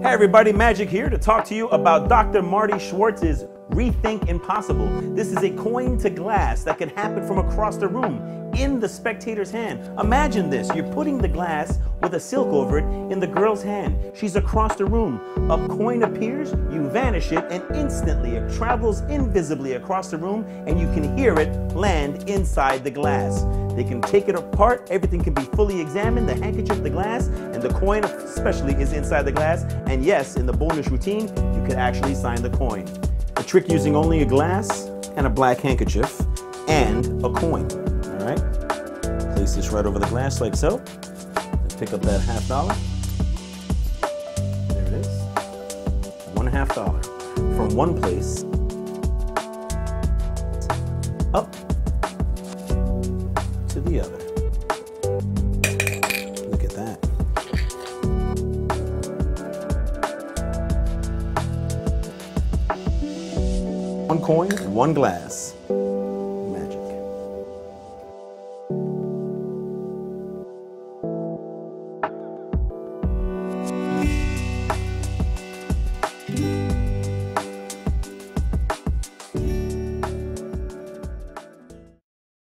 Hey everybody, Magic here to talk to you about Dr. Marty Schwartz's Rethink Impossible. This is a coin to glass that can happen from across the room in the spectator's hand. Imagine this, you're putting the glass with a silk over it in the girl's hand. She's across the room. A coin appears, you vanish it, and instantly it travels invisibly across the room and you can hear it land inside the glass. They can take it apart, everything can be fully examined, the handkerchief, the glass, and the coin especially is inside the glass. And yes, in the bonus routine, you can actually sign the coin. A trick using only a glass and a black handkerchief and a coin, all right? Place this right over the glass like so. Pick up that $1/2. There it is. $1/2 from one place up to the other. Look at that. One coin, one glass.